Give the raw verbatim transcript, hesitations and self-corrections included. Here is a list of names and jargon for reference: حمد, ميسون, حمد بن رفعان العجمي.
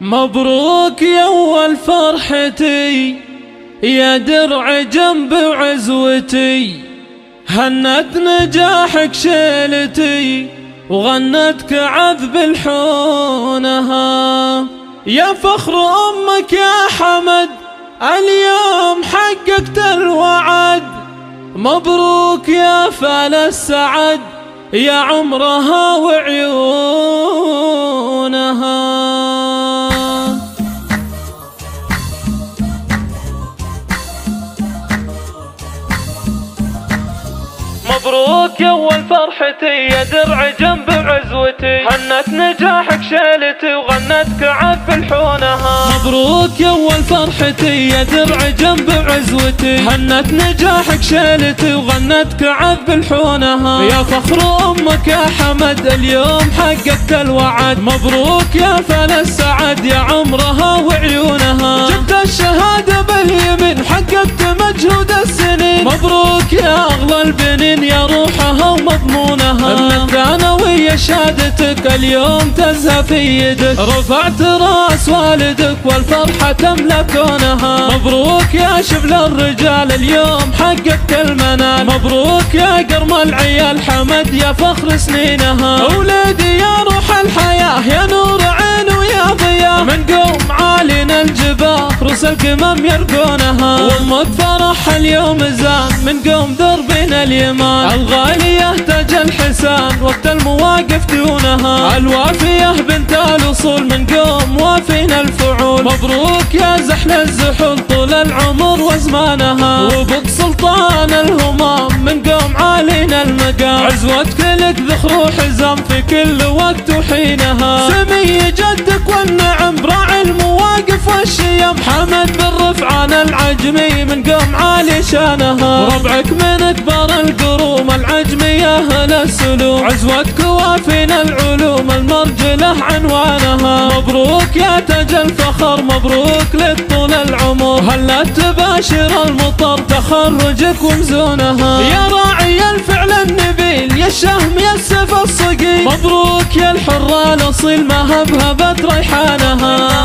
مبروك يا أول فرحتي يا درع جنب عزوتي، هنت نجاحك شيلتي وغنتك عذب الحونها. يا فخر أمك يا حمد اليوم حققت الوعد، مبروك يا فال السعد يا عمرها وعيونها. مبروك يا أول فرحتي يا درع جنب عزوتي، هنت نجاحك شيلتي وغنتك عذب الحونها. مبروك يا أول فرحتي يا درع جنب عزوتي، هنت نجاحك شيلتي وغنتك عذب الحونها. يا فخر أمك يا حمد اليوم حققت الوعد، مبروك يا فال السعد يا عمرها وعيونها. جبت الشهادة باليمين حققت مجهود السنين، مبروك يا أغلى البنين يا روحها ومضمونها. من الثانوية شهادتك اليوم تزهى في يدك، رفعت راس والدك والفرحة تملأ كونها. مبروك يا شبل الرجال اليوم حققت المنال، مبروك يا قرم العيال حمد يا فخر سنينها. أولادي يا روح الحياة يا نور عين ويا ضياء، من قوم عالينا الجبال رؤوس القمم يرقونها. وامك فرح اليوم زان من قوم دربنا اليمان، الغالية تاج الحسان وقت المواقف دونها. الوافية بنت الأصول من قوم وافينا الفعول، مبروك يا زحل الزحول طول العمر وزمانها. وابوك سلطان الهمام من قوم عالينا المقام، عزوتك لك ذخر وحزام في كل وقت وحينها. سمي جدك والنعم راعي المواقف والشيم، حمد بن رفعان العجمي من قوم عالي شانها. ربعك من كبار القروم العجمي يا أهل السلوم، عزوتك وافينا العلوم المرجله عنوانها. مبروك يا تاج الفخر مبروك لك طول العمر، هلا تباشر المطر تخرجك ومزونها. يا راعي الفعل النبيل يا الشهم يا السيف الصقيل، مبروك يا الحره الأصيل ما هبهبت ريحانها.